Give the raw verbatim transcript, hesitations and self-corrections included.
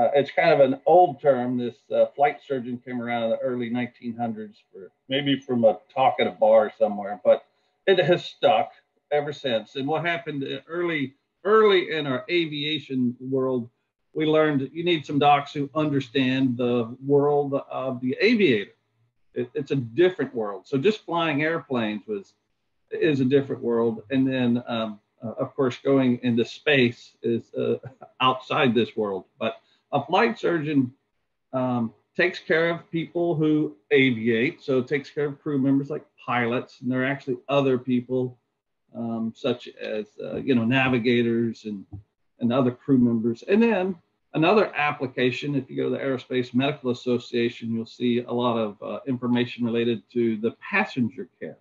uh, it's kind of an old term. This uh, flight surgeon came around in the early nineteen hundreds, for, maybe from a talk at a bar somewhere, but it has stuck ever since. And what happened early, early in our aviation world, we learned you need some docs who understand the world of the aviator. It, it's a different world. So just flying airplanes was is a different world. And then, um, uh, of course, going into space is uh, outside this world. But a flight surgeon um, takes care of people who aviate. So it takes care of crew members like pilots. And there are actually other people um, such as, uh, you know, navigators and and other crew members. And then another application, if you go to the Aerospace Medical Association, you'll see a lot of uh, information related to the passenger care.